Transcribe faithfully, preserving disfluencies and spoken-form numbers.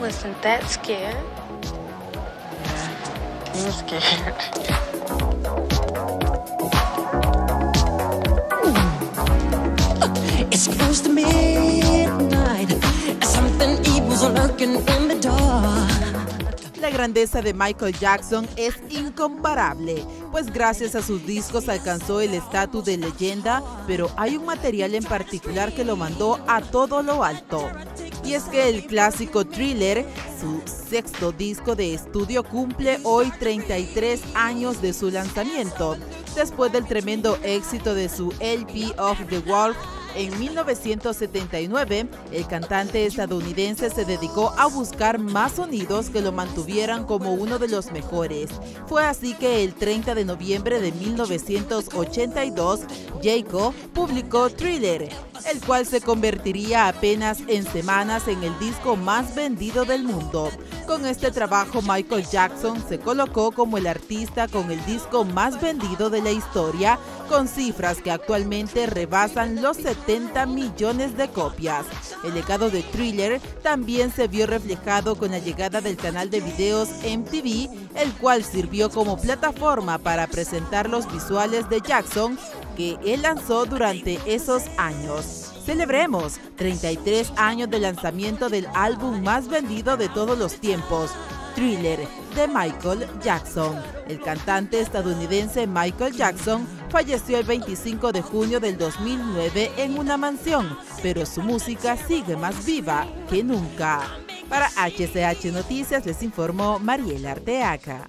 wasn't that scared. Yeah, he was scared. It's close to midnight, something evil's lurking in the dark. La grandeza de Michael Jackson es incomparable, pues gracias a sus discos alcanzó el estatus de leyenda, pero hay un material en particular que lo mandó a todo lo alto. Y es que el clásico Thriller, su sexto disco de estudio, cumple hoy treinta y tres años de su lanzamiento, después del tremendo éxito de su L P Off the Wall. En mil novecientos setenta y nueve, el cantante estadounidense se dedicó a buscar más sonidos que lo mantuvieran como uno de los mejores. Fue así que el treinta de noviembre de mil novecientos ochenta y dos, Jacob publicó Thriller, el cual se convertiría apenas en semanas en el disco más vendido del mundo. Con este trabajo, Michael Jackson se colocó como el artista con el disco más vendido de la historia, con cifras que actualmente rebasan los setenta millones de copias. El legado de Thriller también se vio reflejado con la llegada del canal de videos M T V, el cual sirvió como plataforma para presentar los visuales de Jackson que él lanzó durante esos años. Celebremos treinta y tres años de lanzamiento del álbum más vendido de todos los tiempos, Thriller, de Michael Jackson. El cantante estadounidense Michael Jackson falleció el veinticinco de junio del dos mil nueve en una mansión, pero su música sigue más viva que nunca. Para H C H Noticias les informó Mariela Arteaga.